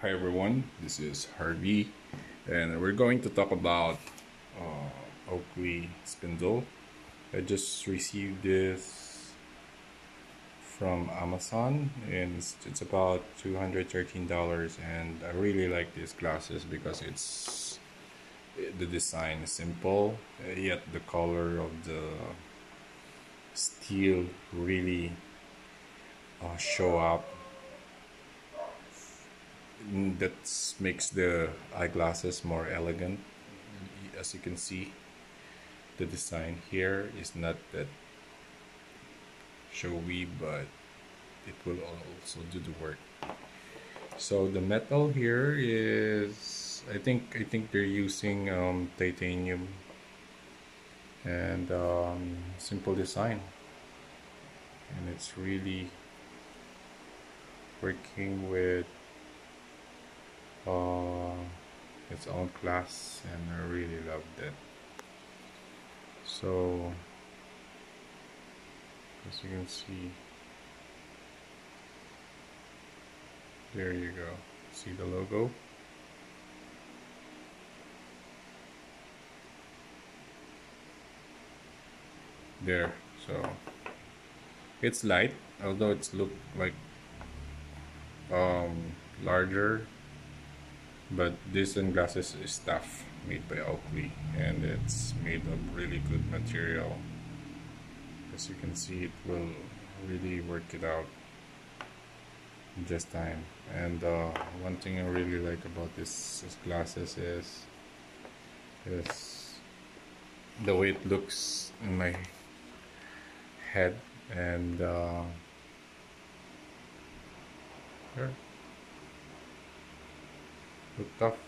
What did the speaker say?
Hi everyone, this is Harvey, and we're going to talk about Oakley Spindle. I just received this from Amazon, and it's about $213, and I really like these glasses because the design is simple, yet the color of the steel really show up. That makes the eyeglasses more elegant. As you can see, the design here is not that showy, but it will also do the work. So the metal here is, I think they're using titanium, and simple design, and it's really working with its own class, and I really love that. So as you can see, there you go, see the logo, there. So it's light, although it's look like larger, but this sunglasses is stuff made by Oakley, and it's made of really good material. As you can see, it will really work it out in just time. And one thing I really like about this glasses is the way it looks in my head, and here. Look tough,